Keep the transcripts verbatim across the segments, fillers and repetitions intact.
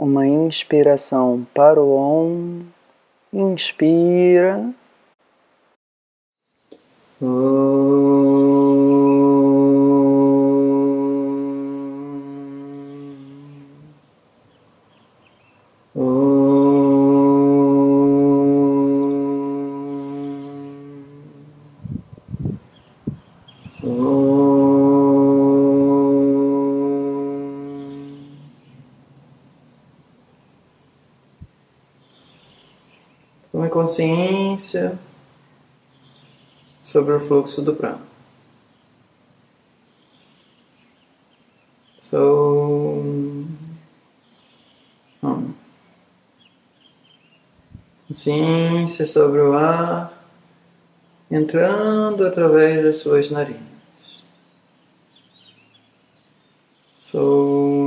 Uma inspiração para o Om. Inspira. Om. Om. Om. Tome consciência sobre o fluxo do prana. So, hum. Consciência sobre o ar entrando através das suas narinas. So,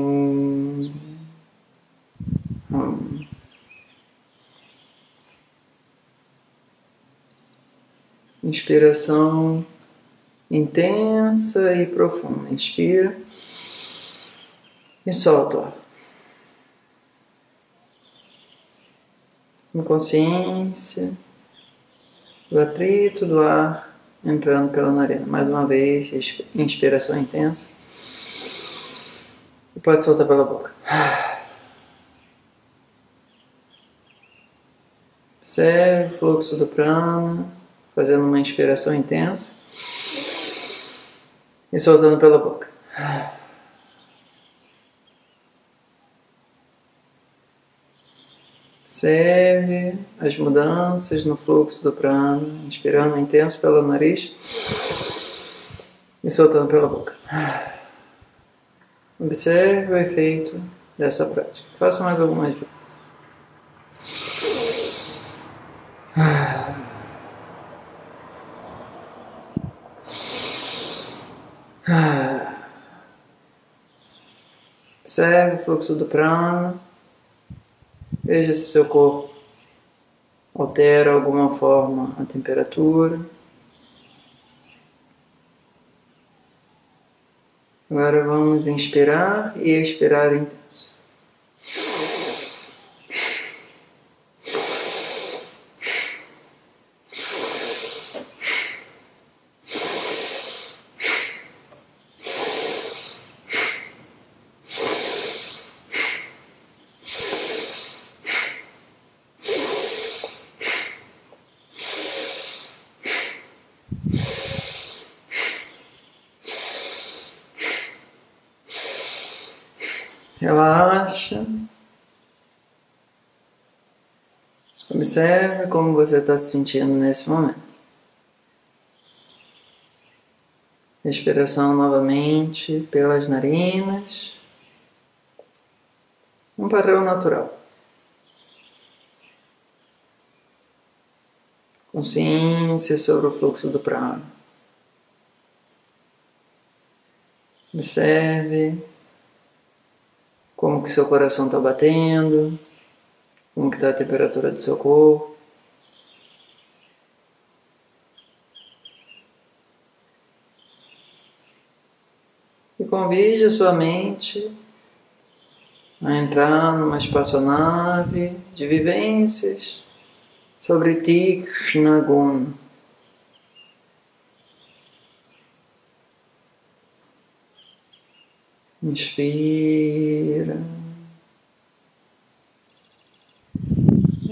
inspiração intensa e profunda. Inspira e solta o ar. Com consciência do atrito do ar entrando pela narina. Mais uma vez, inspiração intensa. E pode soltar pela boca. Observe o fluxo do prana. Fazendo uma inspiração intensa e soltando pela boca. Observe as mudanças no fluxo do prana, inspirando intenso pelo nariz e soltando pela boca. Observe o efeito dessa prática. Faça mais algumas vezes. Observe o fluxo do prana. Veja se seu corpo altera alguma forma a temperatura. Agora vamos inspirar e expirar intenso. Relaxa, observe como você está se sentindo nesse momento. Respiração novamente pelas narinas, um padrão natural. Consciência sobre o fluxo do prana. Observe como que seu coração está batendo, como que está a temperatura do seu corpo. E convide a sua mente a entrar numa espaçonave de vivências sobre Tikshnaguna. Inspira,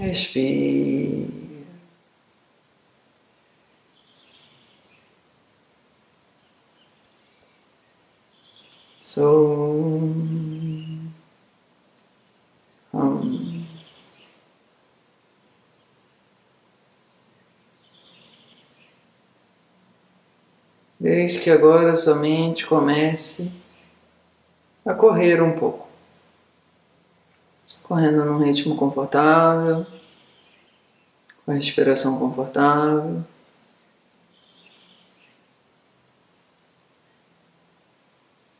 expira. So, hum. Desde que agora sua mente comece a correr um pouco, correndo num ritmo confortável, com a respiração confortável.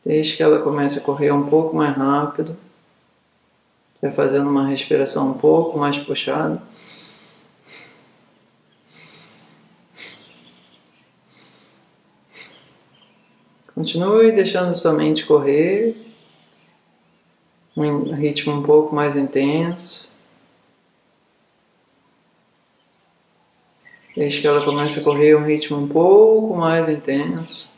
Desde que ela comece a correr um pouco mais rápido, vai fazendo uma respiração um pouco mais puxada. Continue deixando sua mente correr. um ritmo um pouco mais intenso. Desde que ela começa a correr um ritmo um pouco mais intenso.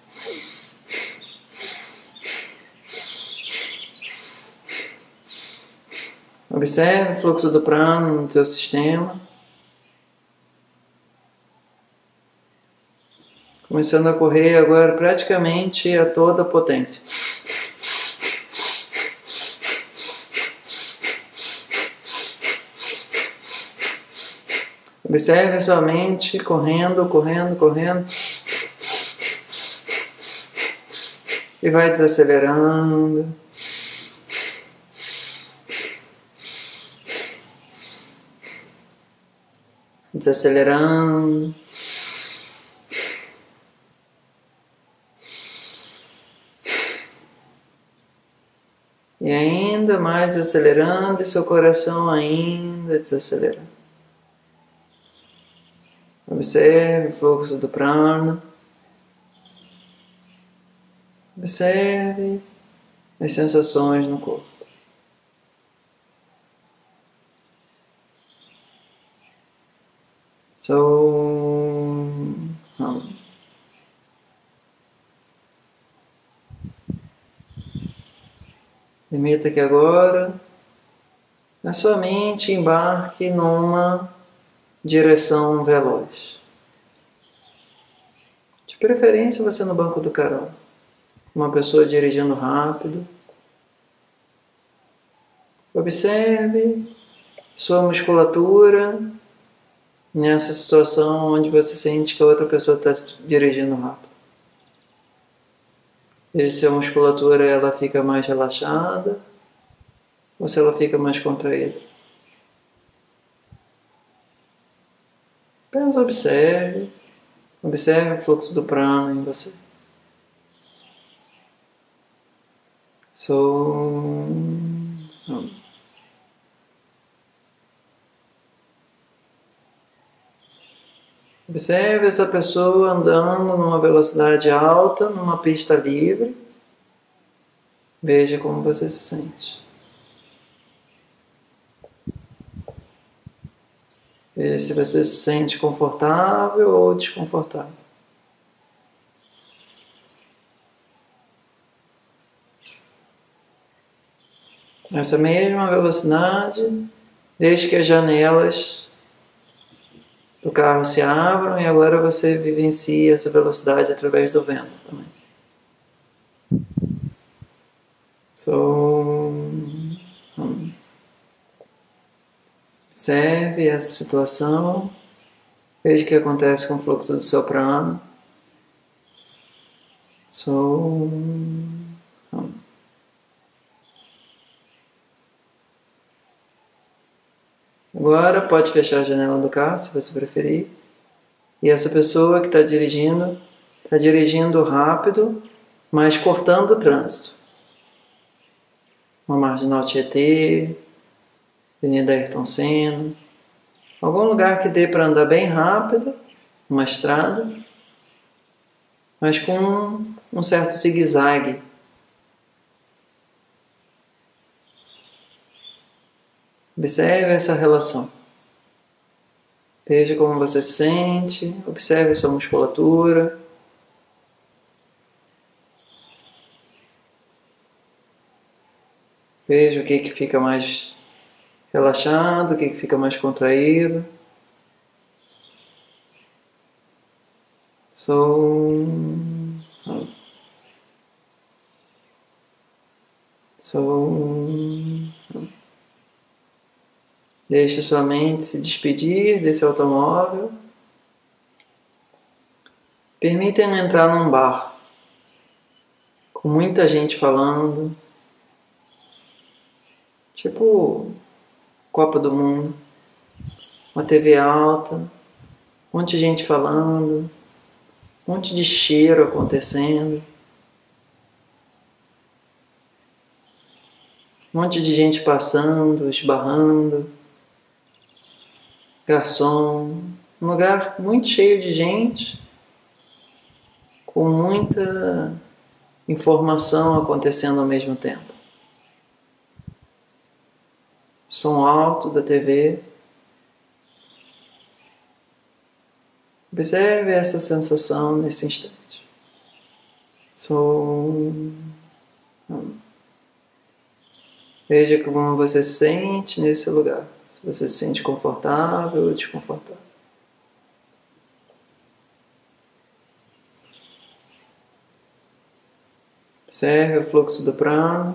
Observe o fluxo do prana no seu sistema. Começando a correr agora praticamente a toda a potência. Observe a sua mente correndo, correndo, correndo. E vai desacelerando. Desacelerando. E ainda mais acelerando, e seu coração ainda desacelerando. Observe o fluxo do prana. Observe as sensações no corpo. So, hum. Permita que agora a sua mente embarque numa direção veloz. De preferência você no banco do carro. Uma pessoa dirigindo rápido. Observe sua musculatura nessa situação onde você sente que a outra pessoa está dirigindo rápido. E se a musculatura ela fica mais relaxada ou se ela fica mais contraída. Apenas observe, observe o fluxo do prana em você. So, observe essa pessoa andando numa velocidade alta, numa pista livre. Veja como você se sente. Veja se você se sente confortável ou desconfortável. Nessa mesma velocidade, desde que as janelas o carro se abre e agora você vivencia essa velocidade através do vento também. So, hum. Observe essa situação, veja o que acontece com o fluxo do seu prana. So, hum. Agora pode fechar a janela do carro, se você preferir. E essa pessoa que está dirigindo, está dirigindo rápido, mas cortando o trânsito. Uma marginal Tietê, Avenida Ayrton Senna, algum lugar que dê para andar bem rápido, uma estrada, mas com um certo zigue-zague. Observe essa relação. Veja como você se sente, observe sua musculatura. Veja o que que fica mais relaxado, o que que fica mais contraído. So, so Deixe sua mente se despedir desse automóvel. Permitem-me entrar num bar, com muita gente falando, tipo Copa do Mundo, uma T V alta, um monte de gente falando, um monte de cheiro acontecendo, um monte de gente passando, esbarrando. Garçom, um lugar muito cheio de gente, com muita informação acontecendo ao mesmo tempo. som alto da T V. Observe essa sensação nesse instante. Som. Veja como você sente nesse lugar. Se você se sente confortável ou desconfortável. Observe o fluxo do prana.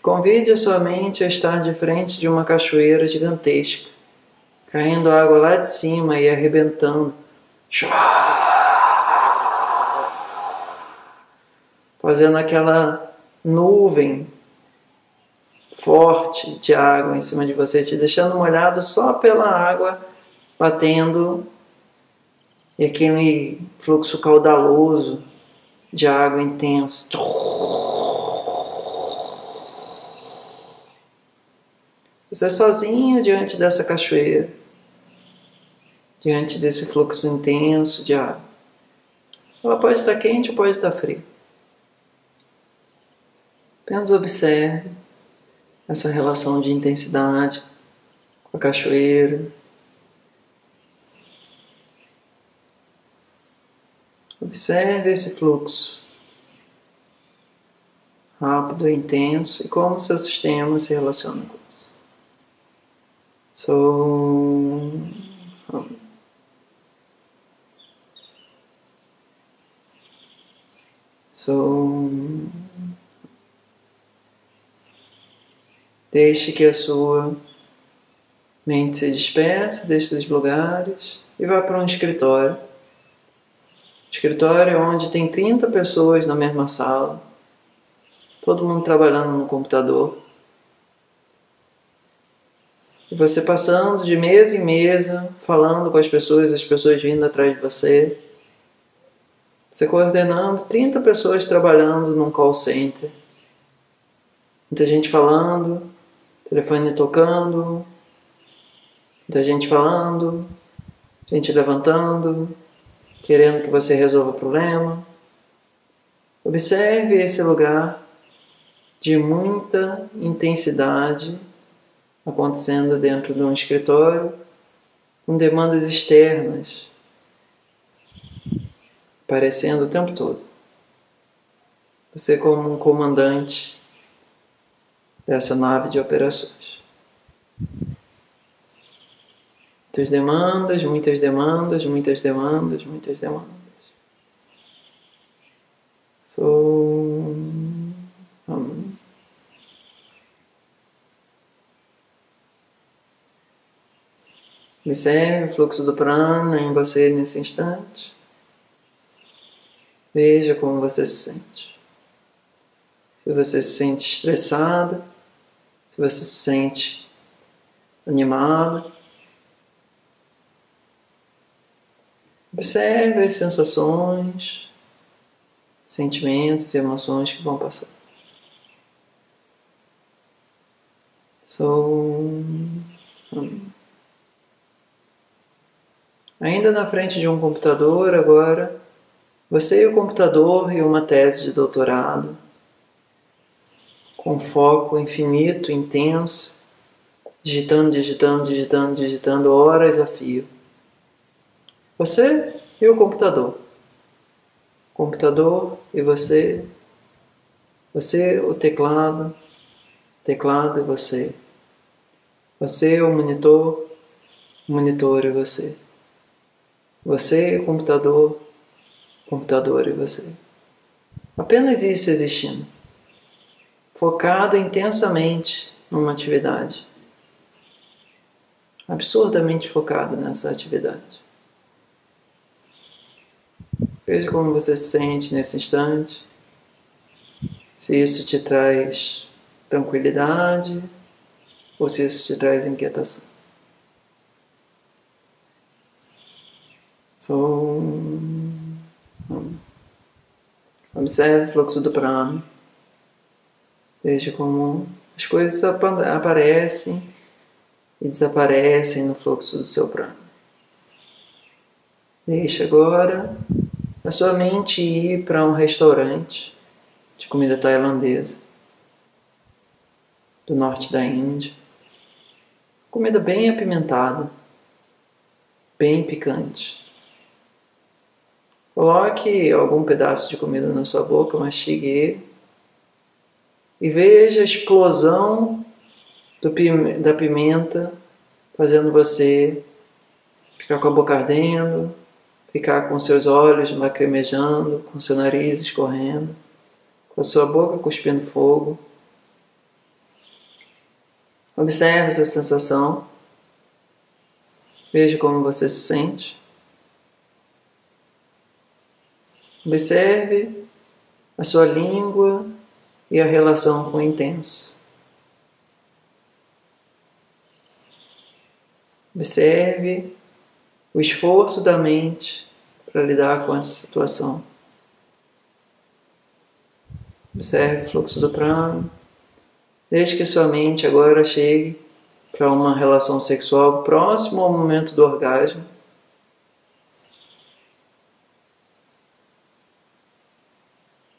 Convide a sua mente a estar de frente de uma cachoeira gigantesca, caindo água lá de cima e arrebentando. Fazendo aquela nuvem forte de água em cima de você, te deixando molhado só pela água batendo e aquele fluxo caudaloso de água intenso. Você é sozinho diante dessa cachoeira, diante desse fluxo intenso de água. Ela pode estar quente ou pode estar fria. Apenas observe essa relação de intensidade com a cachoeira. Observe esse fluxo rápido e intenso e como seu sistema se relaciona com isso. Som. Som. Deixe que a sua mente se disperse destes lugares e vá para um escritório. Escritório onde tem trinta pessoas na mesma sala, todo mundo trabalhando no computador. E você passando de mesa em mesa, falando com as pessoas, as pessoas vindo atrás de você. Você coordenando trinta pessoas trabalhando num call center. Muita gente falando, telefone tocando, muita gente falando, gente levantando, querendo que você resolva o problema. Observe esse lugar de muita intensidade acontecendo dentro de um escritório, com demandas externas aparecendo o tempo todo. Você como um comandante dessa nave de operações. Muitas demandas, muitas demandas, muitas demandas, muitas demandas. Sou... Amém. Observe o fluxo do prana em você nesse instante. Veja como você se sente. Se você se sente estressado, se você se sente animado. Observe as sensações, sentimentos e emoções que vão passar. Sou... Ainda na frente de um computador agora, você e o computador e uma tese de doutorado, com foco infinito, intenso, digitando, digitando, digitando, digitando, horas a fio. Você e o computador. Computador e você. Você, o teclado. Teclado e você. Você, o monitor. Monitor e você. Você, o computador. Computador e você. Apenas isso existindo. Focado intensamente numa atividade. Absurdamente focado nessa atividade. Veja como você se sente nesse instante, se isso te traz tranquilidade ou se isso te traz inquietação. Sou... Observe o fluxo do prana, veja como as coisas aparecem e desaparecem no fluxo do seu prana. Deixe agora a sua mente ir para um restaurante de comida tailandesa do norte da Índia. comida bem apimentada, bem picante. Coloque algum pedaço de comida na sua boca, mastigue ele, e veja a explosão do, da pimenta fazendo você ficar com a boca ardendo, ficar com seus olhos lacrimejando, com seu nariz escorrendo, com a sua boca cuspindo fogo. Observe essa sensação, veja como você se sente. Observe a sua língua e a relação com o intenso. Observe o esforço da mente para lidar com essa situação. Observe o fluxo do prana. Deixe que sua mente agora chegue para uma relação sexual próximo ao momento do orgasmo.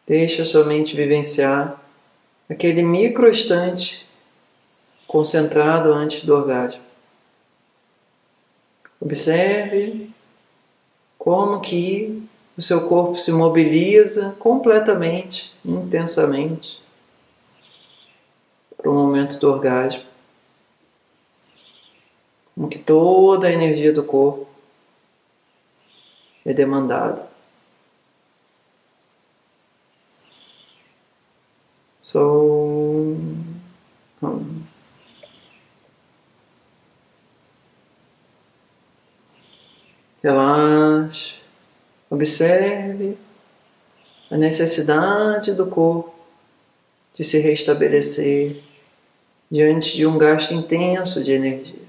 Deixe a sua mente vivenciar aquele micro instante concentrado antes do orgasmo. Observe como que o seu corpo se mobiliza completamente, intensamente, para o momento do orgasmo. Como que toda a energia do corpo é demandada. So... Hum. Relaxe, observe a necessidade do corpo de se restabelecer diante de um gasto intenso de energia.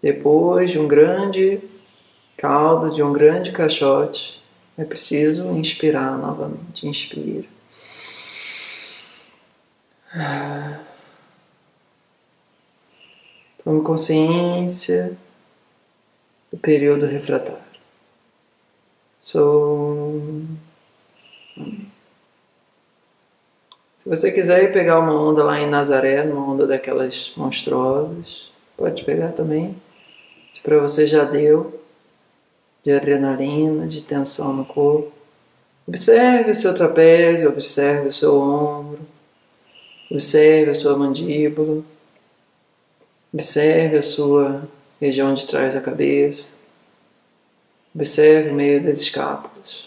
Depois de um grande caldo, de um grande caixote, é preciso inspirar novamente. Inspira. Ah. Tome consciência do período refratário. So... Se você quiser ir pegar uma onda lá em Nazaré, uma onda daquelas monstruosas, pode pegar também. Se para você já deu, de adrenalina, de tensão no corpo, observe o seu trapézio, observe o seu ombro, observe a sua mandíbula. Observe a sua região de trás da cabeça. Observe o meio das escápulas.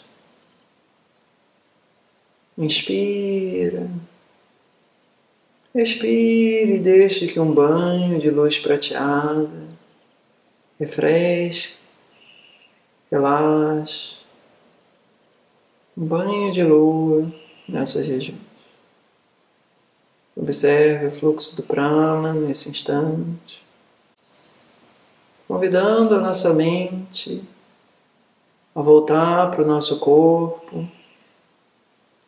Inspira. Respire e deixe que um banho de luz prateada refresque, relaxe. Um banho de lua nessas regiões. Observe o fluxo do prana nesse instante, convidando a nossa mente a voltar para o nosso corpo,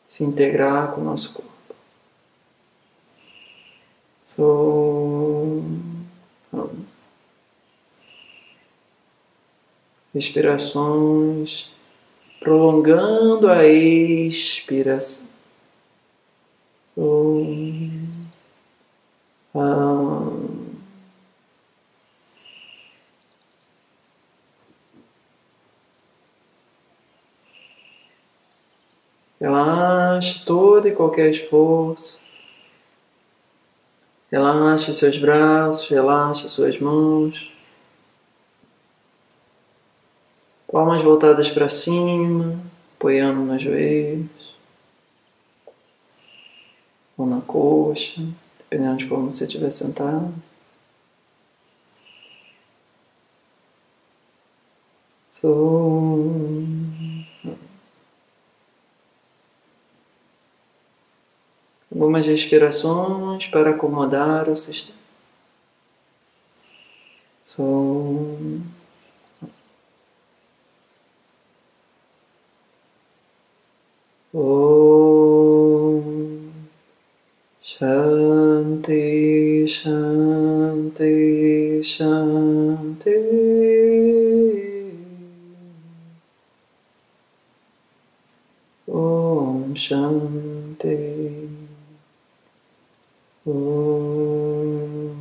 se integrar com o nosso corpo. So... Respirações, prolongando a expiração. So... Um. Relaxe todo e qualquer esforço. Relaxe seus braços, relaxe suas mãos. Palmas voltadas para cima, apoiando nos joelhos ou na coxa, dependendo de como você estiver sentado. So... Algumas respirações para acomodar o sistema. So... Om Shanti Shanti Shanti. Om Shanti. Om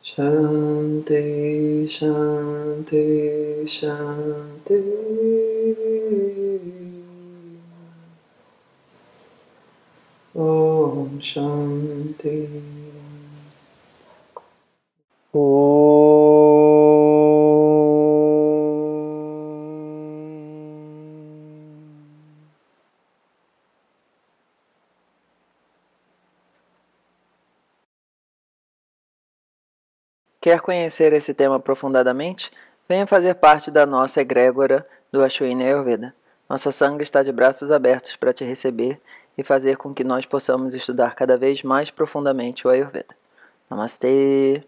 Shanti Shanti Shanti Om Shanti Om Quer conhecer esse tema profundamente? Venha fazer parte da nossa egrégora do Aśvinī Ayurveda. Nossa sangha está de braços abertos para te receber e fazer com que nós possamos estudar cada vez mais profundamente o Ayurveda. Namastê!